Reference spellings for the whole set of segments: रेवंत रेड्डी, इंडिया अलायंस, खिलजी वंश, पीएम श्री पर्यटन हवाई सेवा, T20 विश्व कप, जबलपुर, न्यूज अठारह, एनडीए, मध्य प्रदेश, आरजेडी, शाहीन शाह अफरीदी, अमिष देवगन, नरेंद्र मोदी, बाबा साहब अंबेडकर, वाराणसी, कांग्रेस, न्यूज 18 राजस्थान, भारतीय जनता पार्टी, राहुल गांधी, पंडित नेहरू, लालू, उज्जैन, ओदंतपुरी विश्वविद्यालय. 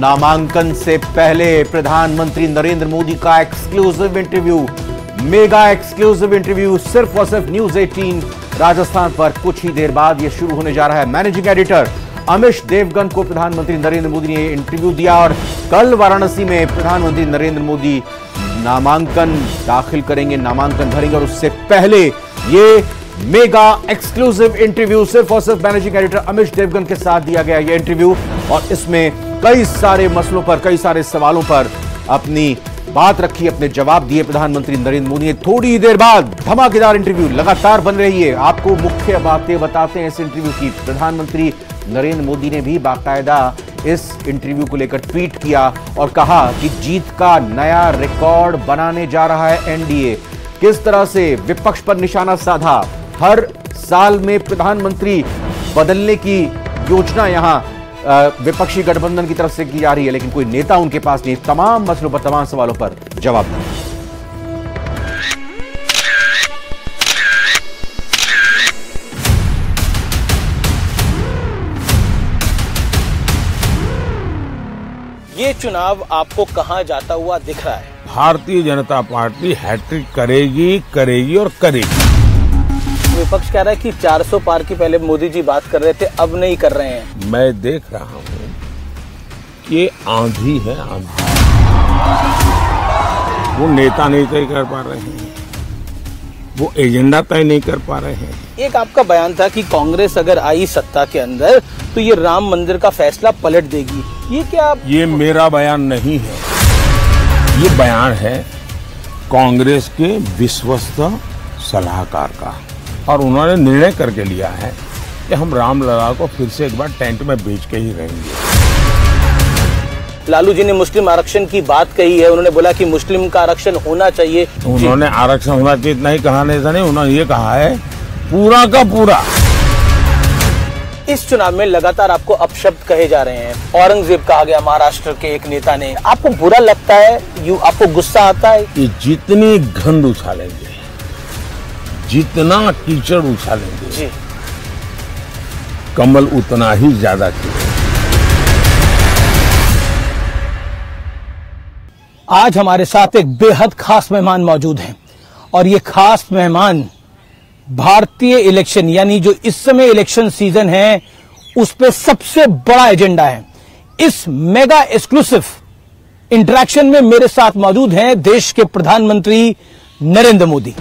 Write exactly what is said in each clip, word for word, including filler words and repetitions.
नामांकन से पहले प्रधानमंत्री नरेंद्र मोदी का exclusive interview, mega exclusive interview सिर्फ और सिर्फ न्यूज अठारह राजस्थान पर। कुछ ही देर बाद यह शुरू होने जा रहा है। मैनेजिंग एडिटर अमिष देवगन को प्रधानमंत्री नरेंद्र मोदी ने इंटरव्यू दिया और कल वाराणसी में प्रधानमंत्री नरेंद्र मोदी नामांकन दाखिल करेंगे, नामांकन भरेंगे और उससे पहले ये मेगा एक्सक्लूसिव इंटरव्यू सिर्फ और सिर्फ मैनेजिंग एडिटर अमिष देवगन के साथ दिया गया ये इंटरव्यू। और इसमें कई सारे मसलों पर, कई सारे सवालों पर अपनी बात रखी, अपने जवाब दिए प्रधानमंत्री नरेंद्र मोदी ने। थोड़ी ही देर बाद धमाकेदार इंटरव्यू लगातार बन रही है। आपको मुख्य बातें बताते हैं इस इंटरव्यू की। प्रधानमंत्री नरेंद्र मोदी ने भी बाकायदा इस इंटरव्यू को लेकर ट्वीट किया और कहा कि जीत का नया रिकॉर्ड बनाने जा रहा है एनडीए। किस तरह से विपक्ष पर निशाना साधा, हर साल में प्रधानमंत्री बदलने की योजना यहां विपक्षी गठबंधन की तरफ से की जा रही है, लेकिन कोई नेता उनके पास नहीं। तमाम मसलों पर, तमाम सवालों पर जवाब दें। ये चुनाव आपको कहां जाता हुआ दिख रहा है? भारतीय जनता पार्टी हैट्रिक करेगी, करेगी और करेगी। विपक्ष कह रहा है कि चार सौ पार की पहले मोदी जी बात कर रहे थे, अब नहीं कर रहे हैं। मैं देख रहा हूं कि आंधी है आंधी। वो नेता नहीं तय कर पा रहे हैं, वो एजेंडा तय नहीं कर पा रहे हैं। एक आपका बयान था कि कांग्रेस अगर आई सत्ता के अंदर तो ये राम मंदिर का फैसला पलट देगी। ये क्या आप... ये मेरा बयान नहीं है, ये बयान है कांग्रेस के विश्वस्त सलाहकार का, और उन्होंने निर्णय करके लिया है कि हम राम लला को फिर से एक बार टेंट में बेच के ही रहेंगे। लालू जी ने मुस्लिम आरक्षण की बात कही है, उन्होंने बोला कि मुस्लिम का आरक्षण होना चाहिए। उन्होंने आरक्षण होना चाहिए इतना ही कहा नहीं था, नहीं, उन्होंने ये कहा है पूरा का पूरा। इस चुनाव में लगातार आपको अपशब्द कहे जा रहे हैं। औरंगजेब कहा गया महाराष्ट्र के एक नेता ने। आपको बुरा लगता है? यू आपको गुस्सा आता है? ये जितनी गंद उछालेंगे, जितना कीचड़ उछालेंगे, कमल उतना ही ज्यादा कीचड़। आज हमारे साथ एक बेहद खास मेहमान मौजूद हैं और ये खास मेहमान भारतीय इलेक्शन, यानी जो इस समय इलेक्शन सीजन है उस पे सबसे बड़ा एजेंडा है। इस मेगा एक्सक्लूसिव इंटरेक्शन में मेरे साथ मौजूद हैं देश के प्रधानमंत्री नरेंद्र मोदी।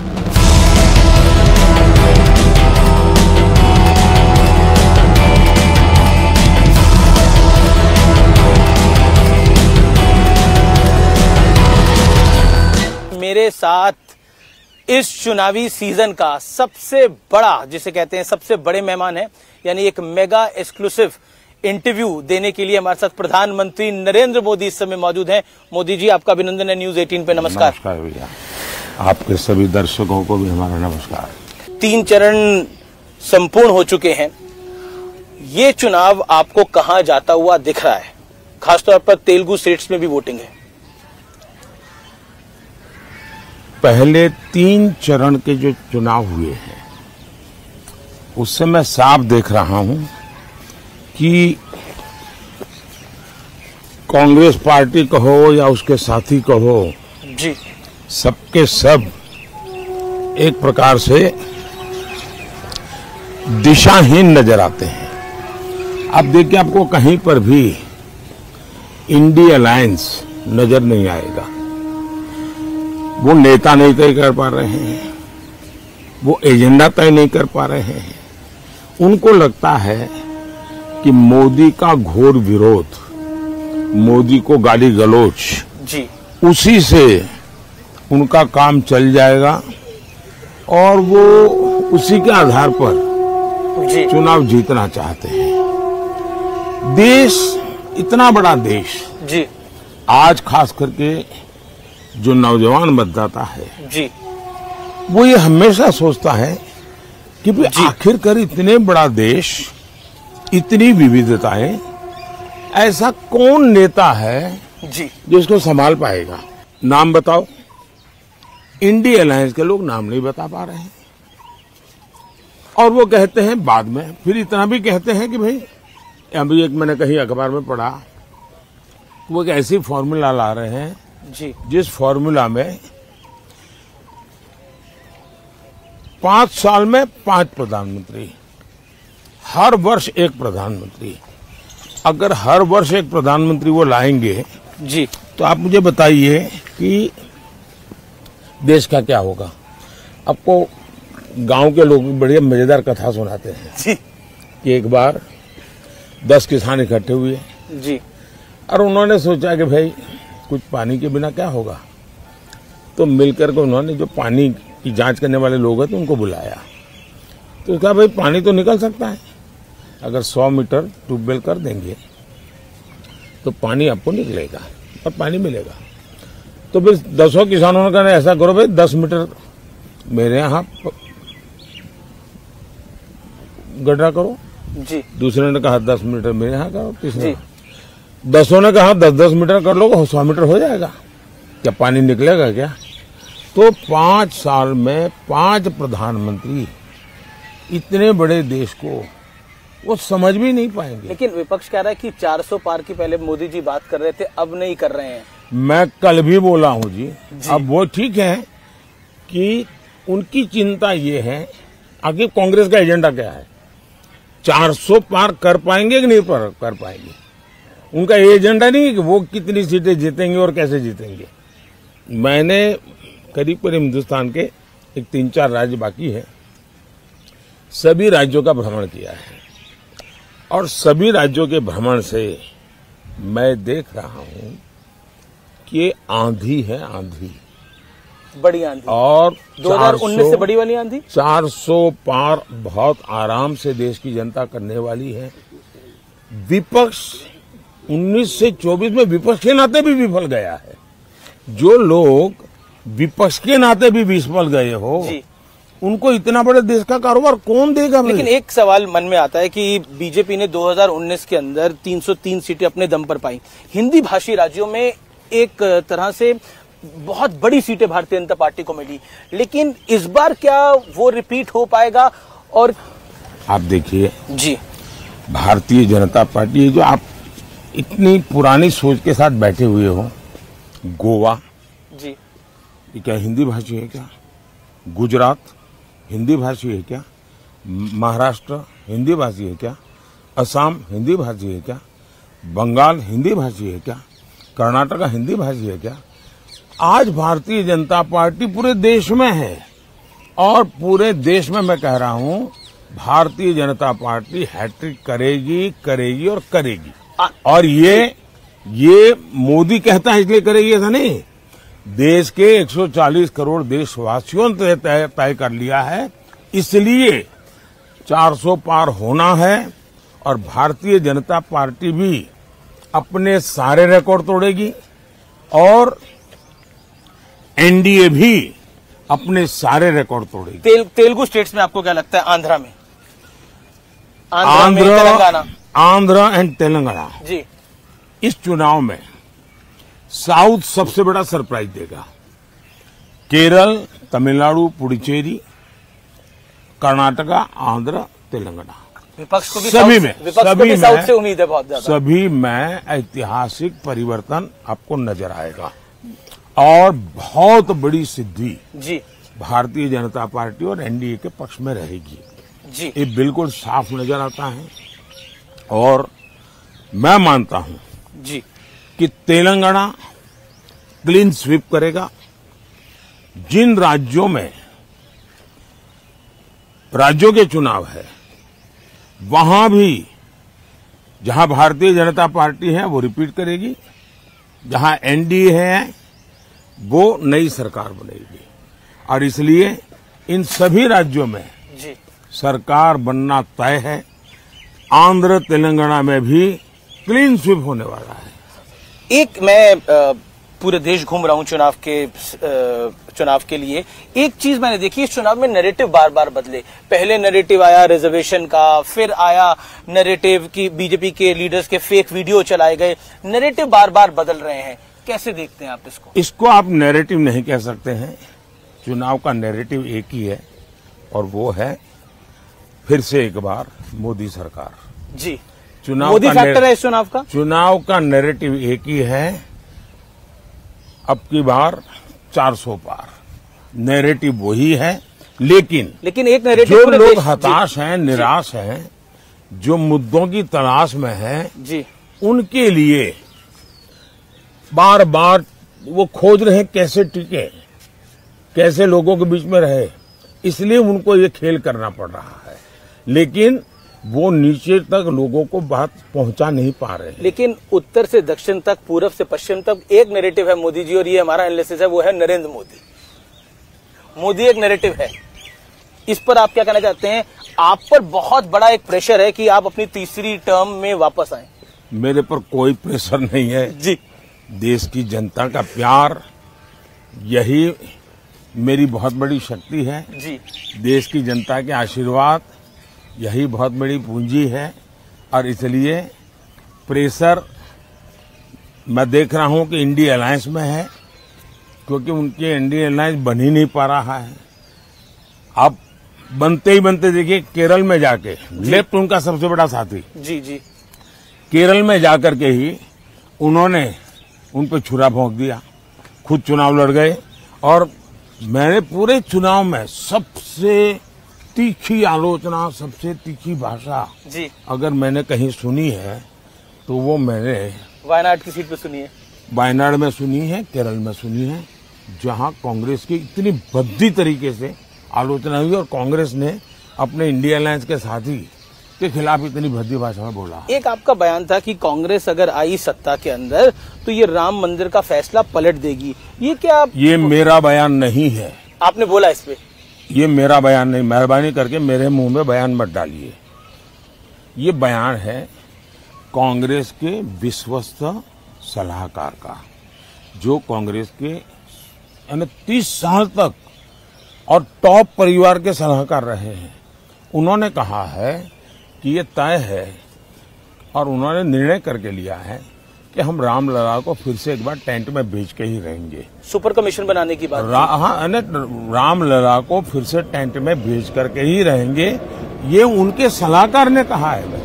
मेरे साथ इस चुनावी सीजन का सबसे बड़ा, जिसे कहते हैं सबसे बड़े मेहमान है, यानी एक मेगा एक्सक्लूसिव इंटरव्यू देने के लिए हमारे साथ प्रधानमंत्री नरेंद्र मोदी इस समय मौजूद हैं। मोदी जी, आपका अभिनंदन है न्यूज अठारह पे। नमस्कार। नमस्कार भैया, आपके सभी दर्शकों को भी हमारा नमस्कार। तीन चरण संपूर्ण हो चुके हैं। ये चुनाव आपको कहाँ जाता हुआ दिख रहा है? खासतौर पर तेलुगु स्टेट्स में भी वोटिंग है। पहले तीन चरण के जो चुनाव हुए हैं उससे मैं साफ देख रहा हूं कि कांग्रेस पार्टी कहो या उसके साथी कहो जी, सबके सब एक प्रकार से दिशाहीन नजर आते हैं। आप देखिए, आपको कहीं पर भी इंडिया अलायंस नजर नहीं आएगा। वो नेता नहीं तय कर पा रहे हैं, वो एजेंडा तय नहीं कर पा रहे हैं। उनको लगता है कि मोदी का घोर विरोध, मोदी को गाली गलौज जी, उसी से उनका काम चल जाएगा और वो उसी के आधार पर जी। चुनाव जीतना चाहते हैं। देश इतना बड़ा देश जी, आज खास करके जो नौजवान मतदाता है जी, वो ये हमेशा सोचता है कि भाई आखिरकार इतने बड़ा देश, इतनी विविधताएं, ऐसा कौन नेता है जी जिसको संभाल पाएगा। नाम बताओ, इंडिया अलायंस के लोग नाम नहीं बता पा रहे हैं और वो कहते हैं बाद में। फिर इतना भी कहते हैं कि भाई अभी एक मैंने कहीं अखबार में पढ़ा वो एक ऐसी फॉर्मूला ला रहे हैं जी, जिस फॉर्मूला में पांच साल में पांच प्रधानमंत्री, हर वर्ष एक प्रधानमंत्री। अगर हर वर्ष एक प्रधानमंत्री वो लाएंगे जी, तो आप मुझे बताइए कि देश का क्या होगा। आपको गांव के लोग बढ़िया मजेदार कथा सुनाते हैं जी। कि एक बार दस किसान इकट्ठे हुए जी, और उन्होंने सोचा कि भाई कुछ पानी के बिना क्या होगा, तो मिलकर के उन्होंने जो पानी की जांच करने वाले लोग हैं तो उनको बुलाया, तो कहा भाई पानी तो निकल सकता है, अगर सौ मीटर ट्यूबवेल कर देंगे तो पानी आपको निकलेगा और पानी मिलेगा। तो फिर दसों किसानों ने कहा ऐसा करो भाई दस मीटर मेरे यहाँ गड्ढा करो जी, दूसरे ने कहा दस मीटर मेरे यहाँ करो, तीसरे दसों ने कहा दस दस मीटर कर लो, सौ मीटर हो जाएगा, क्या पानी निकलेगा क्या? तो पाँच साल में पांच प्रधानमंत्री इतने बड़े देश को वो समझ भी नहीं पाएंगे। लेकिन विपक्ष कह रहा है कि चार सौ पार की पहले मोदी जी बात कर रहे थे, अब नहीं कर रहे हैं। मैं कल भी बोला हूँ जी, जी। अब वो ठीक है कि उनकी चिंता ये है आखिर कांग्रेस का एजेंडा क्या है, चार सौ पार कर पाएंगे कि नहीं पार कर पाएंगे। उनका एजेंडा नहीं है कि वो कितनी सीटें जीतेंगे और कैसे जीतेंगे। मैंने करीब करीब हिंदुस्तान के एक तीन चार राज्य बाकी है, सभी राज्यों का भ्रमण किया है, और सभी राज्यों के भ्रमण से मैं देख रहा हूँ कि आंधी है आंधी, बड़ी आंधी, और दो हज़ार उन्नीस से बड़ी वाली आंधी। चार सौ पार बहुत आराम से देश की जनता करने वाली है। विपक्ष उन्नीस से चौबीस में विपक्ष के नाते भी विफल गया है। जो लोग विपक्ष के नाते भी विफल गए हो जी, उनको इतना बड़े देश का कारोबार कौन देगा? लेकिन एक सवाल मन में आता है कि बीजेपी ने दो हज़ार उन्नीस के अंदर तीन सौ तीन सीटें अपने दम पर पाई। हिंदी भाषी राज्यों में एक तरह से बहुत बड़ी सीटें भारतीय जनता पार्टी को मिली, लेकिन इस बार क्या वो रिपीट हो पाएगा? और आप देखिए जी, भारतीय जनता पार्टी जो आप इतनी पुरानी सोच के साथ बैठे हुए हो, गोवा जी क्या हिंदी भाषी है क्या? गुजरात हिंदी भाषी है क्या? महाराष्ट्र हिंदी भाषी है क्या? असम हिंदी भाषी है क्या? बंगाल हिंदी भाषी है क्या? कर्नाटक हिंदी भाषी है क्या? आज भारतीय जनता पार्टी पूरे देश में है, और पूरे देश में मैं कह रहा हूं भारतीय जनता पार्टी हैट्रिक करेगी करेगी और करेगी। और ये ये मोदी कहता है इसलिए करेगी, ऐसा नहीं, देश के एक सौ चालीस करोड़ देशवासियों ने तय कर लिया है, इसलिए चार सौ पार होना है। और भारतीय जनता पार्टी भी अपने सारे रिकॉर्ड तोड़ेगी, और एनडीए भी अपने सारे रिकॉर्ड तोड़ेगी। तेल, तेलुगु स्टेट्स में आपको क्या लगता है? आंध्रा में, आंध्र आंध्रा एंड तेलंगाना जी, इस चुनाव में साउथ सबसे बड़ा सरप्राइज देगा। केरल, तमिलनाडु, पुडुचेरी, कर्नाटका, आंध्र, तेलंगाना, विपक्ष को भी सभी में सभी में से उम्मीद है बहुत ज्यादा, सभी में ऐतिहासिक परिवर्तन आपको नजर आएगा, और बहुत बड़ी सिद्धि जी भारतीय जनता पार्टी और एनडीए के पक्ष में रहेगी जी, ये बिल्कुल साफ नजर आता है। और मैं मानता हूं जी कि तेलंगाना क्लीन स्वीप करेगा। जिन राज्यों में राज्यों के चुनाव है, वहां भी जहां भारतीय जनता पार्टी है वो रिपीट करेगी, जहां एनडीए है वो नई सरकार बनेगी, और इसलिए इन सभी राज्यों में जी सरकार बनना तय है। आंध्र, तेलंगाना में भी क्लीन स्वीप होने वाला है। एक मैं पूरे देश घूम रहा हूं चुनाव के चुनाव के लिए, एक चीज मैंने देखी, इस चुनाव में नैरेटिव बार बार बदले। पहले नैरेटिव आया रिजर्वेशन का, फिर आया नैरेटिव कि बीजेपी के लीडर्स के फेक वीडियो चलाए गए, नैरेटिव बार बार बदल रहे हैं, कैसे देखते हैं आप इसको? इसको आप नैरेटिव नहीं कह सकते हैं, चुनाव का नैरेटिव एक ही है, और वो है फिर से एक बार मोदी सरकार जी। चुनाव मोदी फैक्टर है इस चुनाव का। चुनाव का नैरेटिव एक ही है, अब की बार चार सौ पार, नैरेटिव वही है। लेकिन लेकिन एक नैरेटिव जो लोग हताश हैं, निराश हैं, जो मुद्दों की तलाश में हैं, जी, उनके लिए बार बार वो खोज रहे कैसे टिके, कैसे लोगों के बीच में रहे, इसलिए उनको ये खेल करना पड़ रहा है। लेकिन वो नीचे तक लोगों को बात पहुंचा नहीं पा रहे हैं। लेकिन उत्तर से दक्षिण तक, पूरब से पश्चिम तक एक नैरेटिव है मोदी जी, और ये हमारा एनालिसिस है, वो है नरेंद्र मोदी। मोदी एक नैरेटिव है, इस पर आप क्या कहना चाहते हैं? आप पर बहुत बड़ा एक प्रेशर है कि आप अपनी तीसरी टर्म में वापस आए। मेरे पर कोई प्रेशर नहीं है जी, देश की जनता का प्यार यही मेरी बहुत बड़ी शक्ति है जी, देश की जनता के आशीर्वाद यही बहुत बड़ी पूंजी है, और इसलिए प्रेशर मैं देख रहा हूं कि इंडिया अलायंस में है, क्योंकि उनके एनडीए अलायंस बन ही नहीं पा रहा है। आप बनते ही बनते देखिए केरल में जाके, लेफ्ट उनका सबसे बड़ा साथी जी जी, केरल में जाकर के ही उन्होंने उन पर छुरा भोंक दिया, खुद चुनाव लड़ गए, और मैंने पूरे चुनाव में सबसे तीखी आलोचना, सबसे तीखी भाषा जी अगर मैंने कहीं सुनी है तो वो मैंने वायनाड की सीट पर सुनी है, वायनाड में सुनी है, केरल में सुनी है, जहां कांग्रेस की इतनी भद्दी तरीके से आलोचना हुई और कांग्रेस ने अपने इंडिया अलायंस के साथी के खिलाफ इतनी भद्दी भाषा में बोला। एक आपका बयान था कि कांग्रेस अगर आई सत्ता के अंदर तो ये राम मंदिर का फैसला पलट देगी, ये क्या आप... ये मेरा बयान नहीं है, आपने बोला इस पे, ये मेरा बयान नहीं, मेहरबानी करके मेरे मुँह में बयान मत डालिए। ये बयान है कांग्रेस के विश्वस्त सलाहकार का, जो कांग्रेस के यानी तीस साल तक और टॉप परिवार के सलाहकार रहे हैं, उन्होंने कहा है कि ये तय है और उन्होंने निर्णय करके लिया है कि हम रामलला को फिर से एक बार टेंट में भेज के ही रहेंगे। सुपर कमीशन बनाने की बात, हाँ, रामलला को फिर से टेंट में भेज करके ही रहेंगे, ये उनके सलाहकार ने कहा है,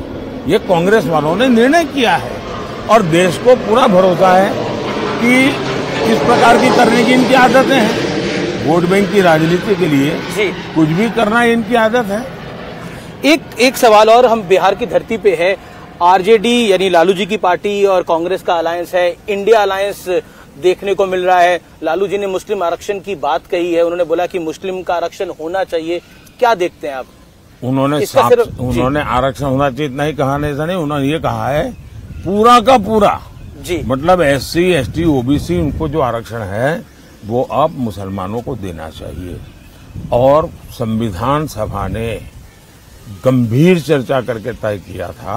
ये कांग्रेस वालों ने निर्णय किया है, और देश को पूरा भरोसा है कि इस प्रकार की करने की इनकी आदतें हैं, वोट बैंक की राजनीति के लिए कुछ भी करना इनकी आदत है। एक एक सवाल और, हम बिहार की धरती पे हैं, आरजेडी यानी लालू जी की पार्टी और कांग्रेस का अलायंस है, इंडिया अलायंस देखने को मिल रहा है, लालू जी ने मुस्लिम आरक्षण की बात कही है, उन्होंने बोला कि मुस्लिम का आरक्षण होना चाहिए, क्या देखते हैं आप? उन्होंने उन्होंने आरक्षण होना चाहिए इतना ही कहा नहीं, उन्होंने ये कहा है पूरा का पूरा जी, मतलब एससी, एसटी, ओबीसी उनको जो आरक्षण है वो अब मुसलमानों को देना चाहिए, और संविधान सभा ने गंभीर चर्चा करके तय किया था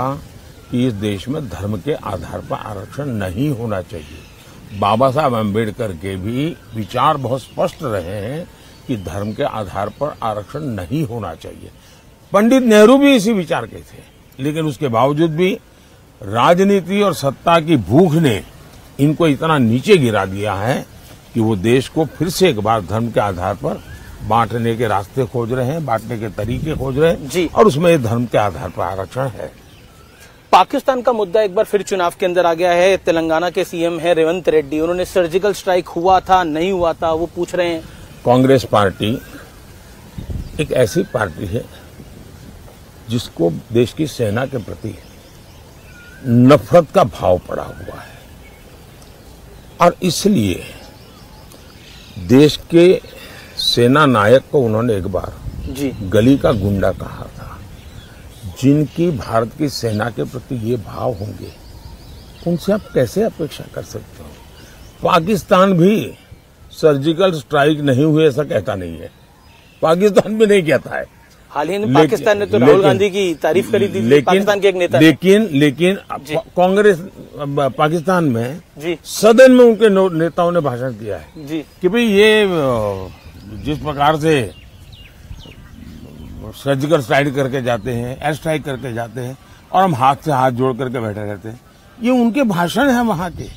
कि इस देश में धर्म के आधार पर आरक्षण नहीं होना चाहिए। बाबा साहब अंबेडकर के भी विचार बहुत स्पष्ट रहे हैं कि धर्म के आधार पर आरक्षण नहीं होना चाहिए, पंडित नेहरू भी इसी विचार के थे, लेकिन उसके बावजूद भी राजनीति और सत्ता की भूख ने इनको इतना नीचे गिरा दिया है कि वो देश को फिर से एक बार धर्म के आधार पर बांटने के रास्ते खोज रहे हैं, बांटने के तरीके खोज रहे हैं जी, और उसमें धर्म के आधार पर आरक्षण है। पाकिस्तान का मुद्दा एक बार फिर चुनाव के अंदर आ गया है, तेलंगाना के सीएम है रेवंत रेड्डी, उन्होंने सर्जिकल स्ट्राइक हुआ था नहीं हुआ था वो पूछ रहे हैं। कांग्रेस पार्टी एक ऐसी पार्टी है जिसको देश की सेना के प्रति नफरत का भाव पड़ा हुआ है, और इसलिए देश के सेना नायक को उन्होंने एक बार जी गली का गुंडा कहा था। जिनकी भारत की सेना के प्रति ये भाव होंगे उनसे आप कैसे अपेक्षा कर सकते हो? पाकिस्तान भी सर्जिकल स्ट्राइक नहीं हुए ऐसा कहता नहीं है, पाकिस्तान भी नहीं कहता है, हाल ही में पाकिस्तान ने तो राहुल गांधी की तारीफ करी थी, लेकिन पाकिस्तान के एक नेता, लेकिन लेकिन कांग्रेस पाकिस्तान में जी सदन में उनके नेताओं ने भाषण दिया है जी कि भाई ये जिस प्रकार से सर्जिकल स्ट्राइक करके जाते हैं, एयर स्ट्राइक करके जाते हैं, और हम हाथ से हाथ जोड़ करके बैठे रहते हैं, ये उनके भाषण है वहाँ के।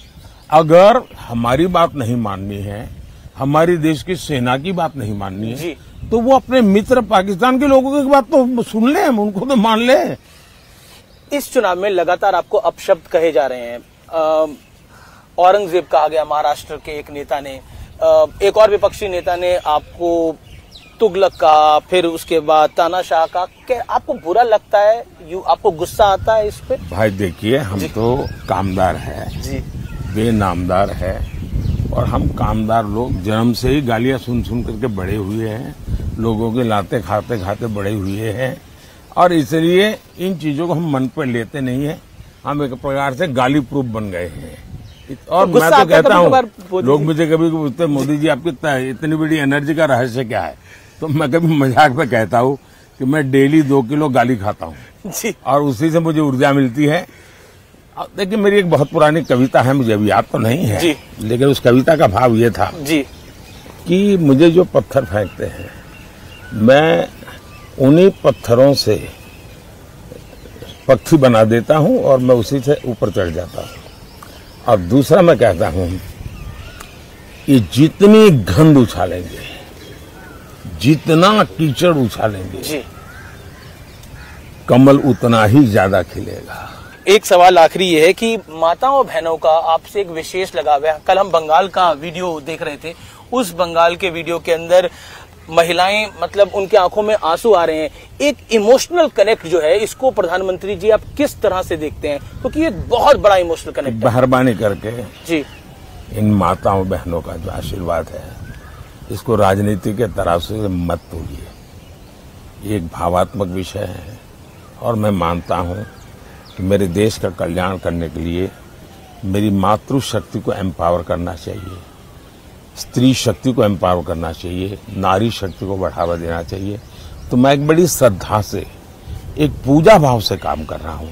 अगर हमारी बात नहीं माननी है, हमारी देश की सेना की बात नहीं माननी है, तो वो अपने मित्र पाकिस्तान के लोगों की बात तो सुन ले, उनको तो मान ले। इस चुनाव में लगातार आपको अपशब्द कहे जा रहे हैं। औरंगजेब कहा गया महाराष्ट्र के एक नेता ने, आ, एक और विपक्षी नेता ने आपको तुगलक का, फिर उसके बाद तानाशाह का। क्या आपको बुरा लगता है, यू आपको गुस्सा आता है इस पे? भाई देखिए, हम तो कामदार हैं, बेनामदार है, और हम कामदार लोग जन्म से ही गालियां सुन सुन करके बड़े हुए हैं, लोगों के लाते खाते खाते बड़े हुए हैं, और इसलिए इन चीजों को हम मन पर लेते नहीं है। हम एक प्रकार से गाली प्रूफ बन गए हैं। और मैं तो कहता हूँ, लोग मुझे कभी पूछते, मोदी जी आपकी इतनी बड़ी एनर्जी का रहस्य क्या है, तो मैं कभी मजाक में कहता हूँ कि मैं डेली दो किलो गाली खाता हूँ और उसी से मुझे ऊर्जा मिलती है। देखिए, मेरी एक बहुत पुरानी कविता है, मुझे अभी याद तो नहीं है जी, लेकिन उस कविता का भाव ये था जी कि मुझे जो पत्थर फेंकते हैं, मैं उन्हीं पत्थरों से पक्षी बना देता हूं और मैं उसी से ऊपर चढ़ जाता हूं। और दूसरा मैं कहता हूं, ये जितनी गंध उछालेंगे, जितना कीचड़ उछालेंगे, कमल उतना ही ज्यादा खिलेगा। एक सवाल आखिरी ये है कि माताओं और बहनों का आपसे एक विशेष लगाव है। कल हम बंगाल का वीडियो देख रहे थे, उस बंगाल के वीडियो के अंदर महिलाएं, मतलब उनके आंखों में आंसू आ रहे हैं। एक इमोशनल कनेक्ट जो है, इसको प्रधानमंत्री जी आप किस तरह से देखते हैं, क्योंकि तो ये बहुत बड़ा इमोशनल कनेक्ट है। मेहरबानी करके जी इन माताओं बहनों का जो आशीर्वाद है, इसको राजनीति के तराजू से मत तोलिए। एक भावात्मक विषय है और मैं मानता हूँ कि मेरे देश का कल्याण करने के लिए मेरी मातृशक्ति को एम्पावर करना चाहिए, स्त्री शक्ति को एम्पावर करना चाहिए, नारी शक्ति को बढ़ावा देना चाहिए। तो मैं एक बड़ी श्रद्धा से, एक पूजा भाव से काम कर रहा हूँ।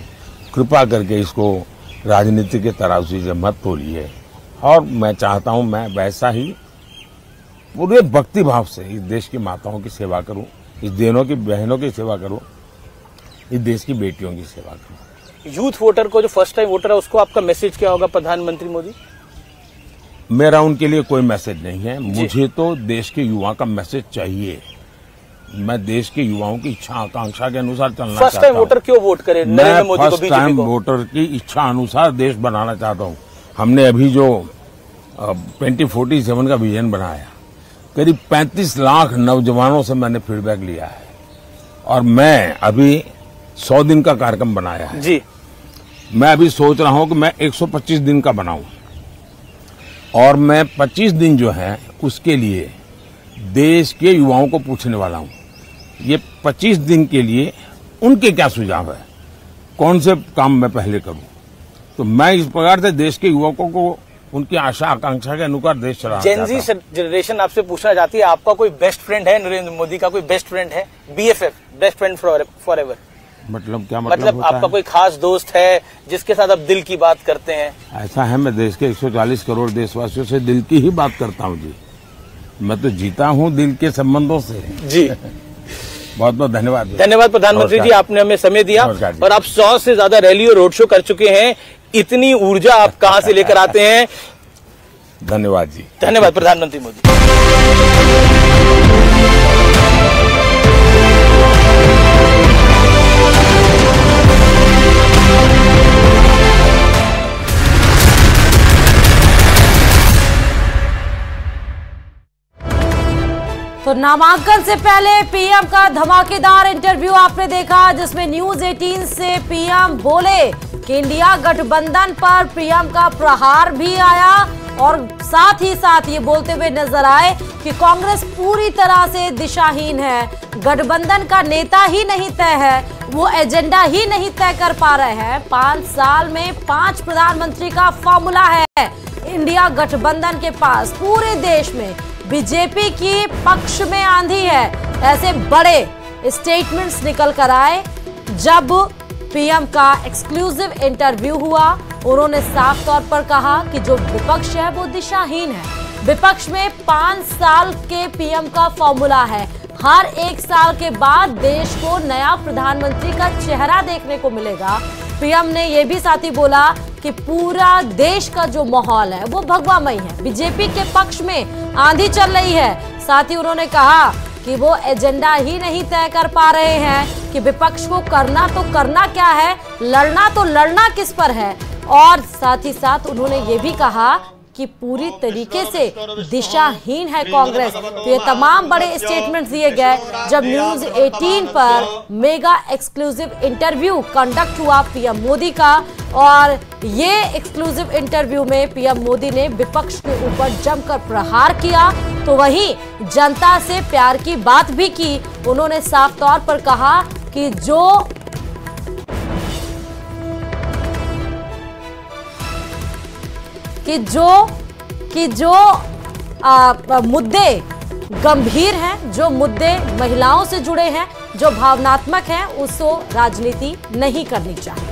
कृपा करके इसको राजनीति के तराजू से मत तोलिए, और मैं चाहता हूँ मैं वैसा ही पूरे भक्ति भाव से इस देश की माताओं की सेवा करूँ, इस देशों की बहनों की सेवा करूँ, इस देश की बेटियों की सेवा करूँ। यूथ वोटर को, जो फर्स्ट टाइम वोटर है, उसको आपका मैसेज क्या होगा प्रधानमंत्री मोदी? मेरा उनके लिए कोई मैसेज नहीं है। मुझे तो देश के युवा का मैसेज चाहिए। मैं देश के युवाओं की इच्छा आकांक्षा के अनुसार चलना चाहता हूँ। फर्स्ट टाइम वोटर क्यों वोट करे? मैं फर्स्ट टाइम वोटर की इच्छा अनुसार देश बनाना चाहता हूँ। हमने अभी जो ट्वेंटी फोर्टी सेवन का विजन बनाया, करीब पैंतीस लाख नौजवानों से मैंने फीडबैक लिया है, और मैं अभी सौ दिन का कार्यक्रम बनाया है जी। मैं अभी सोच रहा हूँ कि मैं एक सौ पच्चीस दिन का बनाऊँ, और मैं पच्चीस दिन जो है उसके लिए देश के युवाओं को पूछने वाला हूँ। ये पच्चीस दिन के लिए उनके क्या सुझाव है, कौन से काम मैं पहले करूँ। तो मैं इस प्रकार से देश के युवकों को उनकी आशा आकांक्षा के अनुसार देश चला। जेनजी जनरेशन आपसे पूछना चाहती है, आपका कोई बेस्ट फ्रेंड है नरेंद्र मोदी का? कोई बेस्ट फ्रेंड है? B F F, best friend forever, मतलब क्या मतलब, मतलब होता आपका है? कोई खास दोस्त है जिसके साथ आप दिल की बात करते हैं? ऐसा है, मैं देश के एक सौ चालीस करोड़ देशवासियों से दिल की ही बात करता हूँ जी। मैं तो जीता हूँ दिल के संबंधों से जी। बहुत बहुत धन्यवाद धन्यवाद प्रधानमंत्री जी, आपने हमें समय दिया। और आप सौ से ज्यादा रैली और रोड शो कर चुके हैं, इतनी ऊर्जा आप कहाँ से लेकर आते हैं? धन्यवाद जी, धन्यवाद प्रधानमंत्री मोदी। तो नामांकन से पहले पी एम का धमाकेदार इंटरव्यू आपने देखा, जिसमें न्यूज अठारह से पी एम बोले कि इंडिया गठबंधन पर पी एम का प्रहार भी आया, और साथ ही साथ ये बोलते हुए नजर आए कि कांग्रेस पूरी तरह से दिशाहीन है, गठबंधन का नेता ही नहीं तय है, वो एजेंडा ही नहीं तय कर पा रहे हैं। पांच साल में पांच प्रधानमंत्री का फॉर्मूला है इंडिया गठबंधन के पास। पूरे देश में बीजेपी की पक्ष में आंधी है, ऐसे बड़े स्टेटमेंट्स निकल कर आए। जब पी एम का एक्सक्लूसिव इंटरव्यू हुआ, उन्होंने साफ तौर पर कहा कि जो विपक्ष है वो दिशाहीन है। विपक्ष में पांच साल के पी एम का फॉर्मूला है, हर एक साल के बाद देश को नया प्रधानमंत्री का चेहरा देखने को मिलेगा। पी एम ने यह भी साथ ही बोला कि पूरा देश का जो माहौल है वो भगवामयी है, बीजेपी के पक्ष में आंधी चल रही है। साथ ही उन्होंने कहा कि वो एजेंडा ही नहीं तय कर पा रहे हैं कि विपक्ष को करना तो करना क्या है, लड़ना तो लड़ना किस पर है। और साथ ही साथ उन्होंने ये भी कहा कि पूरी तरीके से दिशाहीन है कांग्रेस। तो ये तमाम बड़े स्टेटमेंट दिए गए जब न्यूज अठारह पर मेगा एक्सक्लूसिव इंटरव्यू कंडक्ट हुआ पीएम मोदी का। और ये एक्सक्लूसिव इंटरव्यू में पीएम मोदी ने विपक्ष के ऊपर जमकर प्रहार किया, तो वहीं जनता से प्यार की बात भी की। उन्होंने साफ तौर पर कहा कि जो कि जो कि जो आ, मुद्दे गंभीर हैं, जो मुद्दे महिलाओं से जुड़े हैं, जो भावनात्मक हैं, उसको राजनीति नहीं करनी चाहिए।